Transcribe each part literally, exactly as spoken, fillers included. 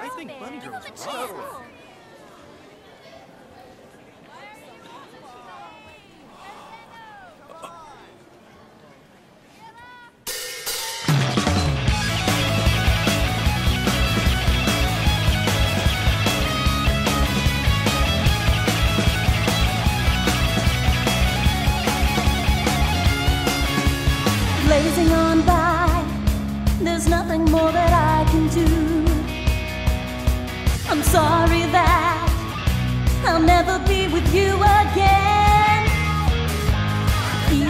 I think Bunny Girl's right. Blazing on by, there's nothing more that I can do. I'm sorry that I'll never be with you again.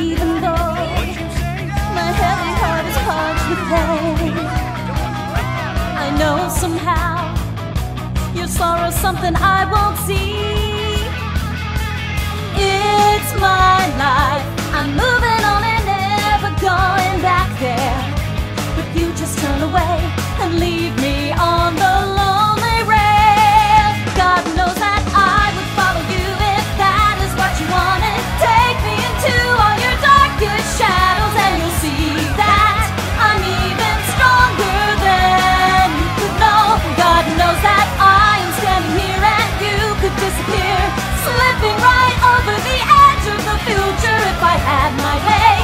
Even though my heavy heart is parched with pain, I know somehow your sorrow's something I won't see. It's my life, I'm moving on and never going back there, but you just turn away and leave me on the lonely rail. God knows that I would follow you if that is what you wanted. Take me into all your darkest shadows and you'll see that I'm even stronger than you could know. God knows that I am standing here and you could disappear, slipping right over the edge of the future. If I had my way,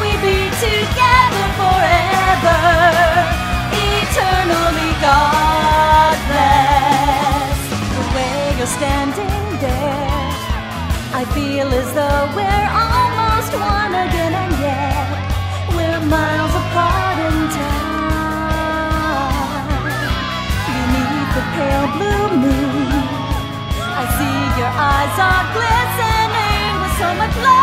we'd be together forever, eternally. God bless the way you're standing there. I feel as though we're almost one again, and yet we're miles apart in time. Beneath the pale blue moon, I see your eyes are glistening with so much love.